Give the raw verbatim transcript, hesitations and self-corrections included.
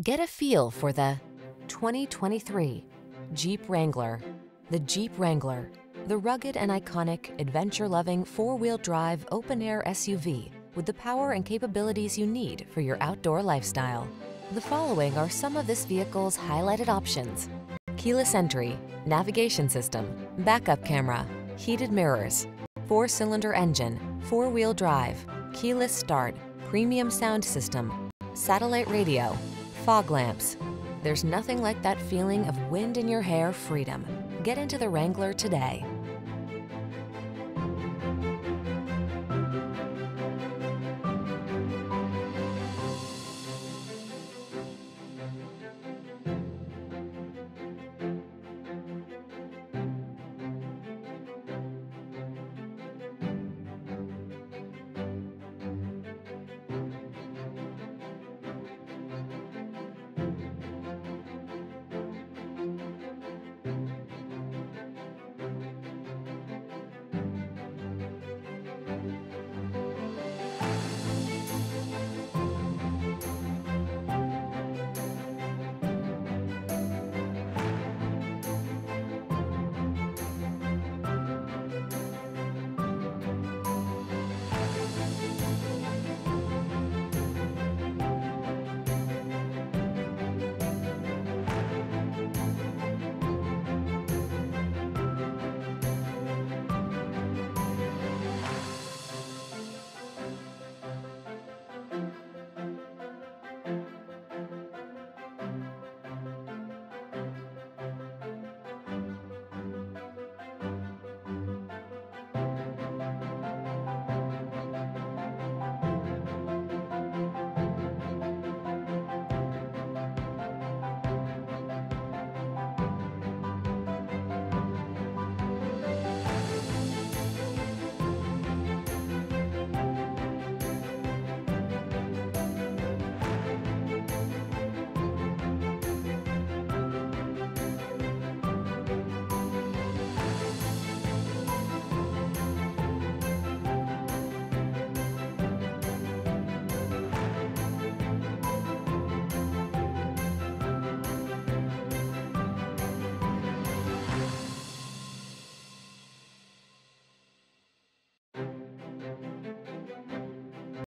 Get a feel for the twenty twenty-three Jeep Wrangler. The Jeep Wrangler, the rugged and iconic, adventure-loving four-wheel drive open-air S U V with the power and capabilities you need for your outdoor lifestyle. The following are some of this vehicle's highlighted options: keyless entry, navigation system, backup camera, heated mirrors, four-cylinder engine, four-wheel drive, keyless start, premium sound system, satellite radio, fog lamps. There's nothing like that feeling of wind in your hair freedom. Get into the Wrangler today.